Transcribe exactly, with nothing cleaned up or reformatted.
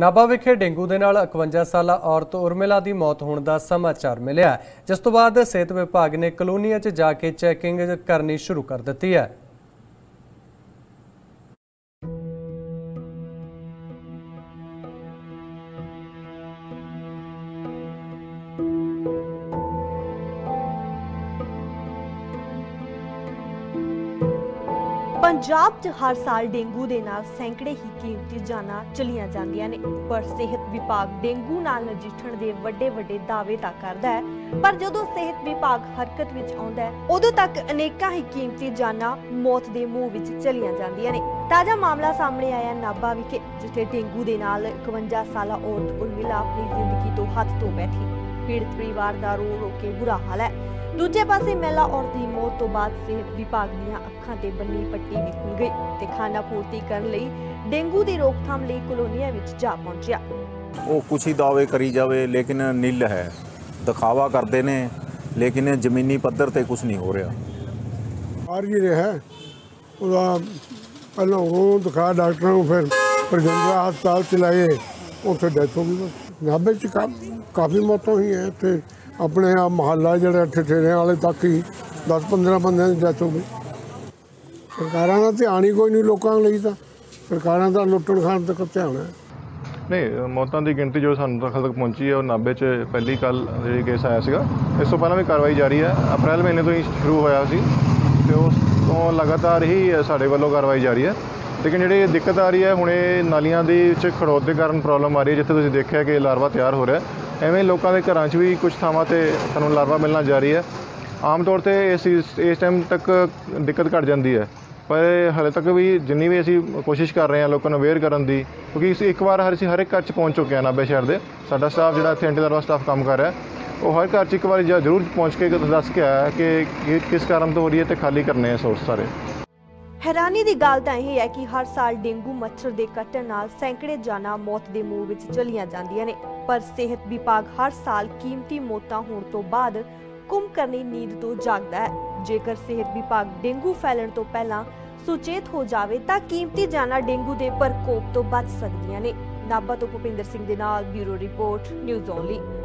ਨਾਭਾ विखे dengue के नाल इक्यावन साला औरत उर्मिला की मौत होने का समाचार मिलिया, जिस तो बाद सेहत विभाग ने कलोनिया च जाके चैकिंग करनी शुरू कर दी है। पंजाब च हर साल डेंगू दे नाल सैकड़े ही कीमती जानां चलियां जांदियां ने, पर सेहत विभाग डेंगू नाल नजिठण दे वड्डे वड्डे दावे तां करदा है, पर जदों सेहत विभाग हरकत विच आउंदा है उदों तक अनेकां ही कीमती जानां मौत दे मूंह विच चलियां जांदियां ने। ताजा मामला सामने आया नाभा विखे, जिथे डेंगू दे नाल इक्यावन साला औरत उर्मिला अपनी जिंदगी तो हथ धो बैठी। पीड़ित परिवार दा रो रो के बुरा हाल है। दूजे पासे महिला औरत की मौत तो बाद सेहत विभाग दी अखां ते बन्नी पट्टी भी खुल गई ते खाना पूर्ति करन लई डेंगू की रोकथाम लई कलोनिया विच जा पहुंचिया। वो कुछ ही दावे करी जावे लेकिन नील है, दिखावा करते ने लेकिन जमीनी पद्धर ते कुछ नहीं हो रहा। और ये रहा उदा पहले वो दिखा डॉक्टर को फिर परगंगा हस्पताल चलाए उसे डेथ हो गई। नाभे च काफ़ी मौत हुई है, फिर अपने आप मोहल्ला जोड़े ठेठेरे वाले तक ही दस पंद्रह बंदे की डेथ हो गई। सरकार का ध्यान ही कोई नहीं लोगों लिए, तो सरकार का लुट्टण खान तक ध्यान है नहीं। मौतों की गिनती जो सानू तक तक पहुँची है और नाभे च पहली कल जी केस आया सीगा। इस तो पहला भी कार्रवाई जारी है, अप्रैल महीने तो ही शुरू होया सी ते उस तो लगातार ही साढ़े वालों कार्रवाई जारी है। लेकिन जी दिक्कत आ रही है हुणे नालियां दी विच खड़ोत के कारण प्रॉब्लम आ रही है, जिथे तुसीं देखिया कि लारवा तैयार हो रहा है। एवें लोगों के घरों च भी कुछ थावां ते सानूं लारवा मिलना जारी है। आम तौर पर इस इस टाइम तक दिक्कत घट जाती है, पर हले तक भी जिन्नी भी असी कोशिश कर रहे हैं लोगों को अवेयर करने की, क्योंकि एक बार हर हर एक घर च पहुँच चुके हैं। नाभा शहर के साडा स्टाफ जिहड़ा इत्थे एंटी लारवा स्टाफ काम कर रहा है वो हर घर च एक बार जरूर पहुँच के दस के आया है कि किस कारण तो हो रही है तो खाली करने हैं सोर्स सारे। हैरानी की गल तां यह है कि हर साल डेंगू मच्छर के कट्टण नाल सैकड़े जानां मौत के मूँह विच चलियां जांदियां ने, पर सेहत विभाग हर साल कीमती मौतां होण तो बाद कुंभकर्णी नींद तो जागदा है। जेकर सेहत विभाग डेंगू फैलण तो पहलां सुचेत हो जावे तां कीमती जानां डेंगू के प्रकोप तो बच सकदियां ने। नाभा तो भुपिंदर सिंह दे नाल ब्यूरो रिपोर्ट, न्यूज़ ओनली।